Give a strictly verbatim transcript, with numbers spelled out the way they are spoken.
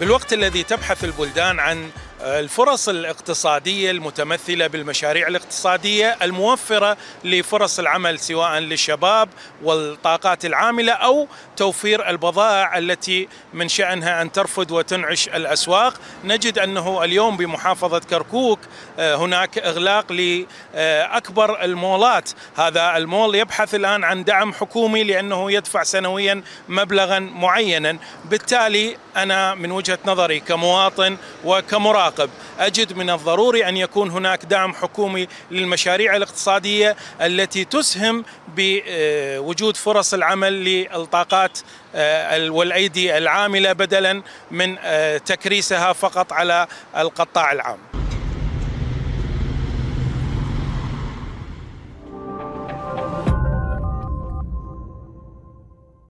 بالوقت الذي تبحث البلدان عن الفرص الاقتصادية المتمثلة بالمشاريع الاقتصادية الموفرة لفرص العمل سواء للشباب والطاقات العاملة أو توفير البضائع التي من شأنها أن ترفد وتنعش الأسواق، نجد أنه اليوم بمحافظة كركوك هناك إغلاق لأكبر المولات. هذا المول يبحث الآن عن دعم حكومي لأنه يدفع سنويا مبلغا معينا. بالتالي أنا من وجهة نظري كمواطن وكمراقب أجد من الضروري أن يكون هناك دعم حكومي للمشاريع الاقتصادية التي تسهم بوجود فرص العمل للطاقات والأيدي العاملة بدلا من تكريسها فقط على القطاع العام.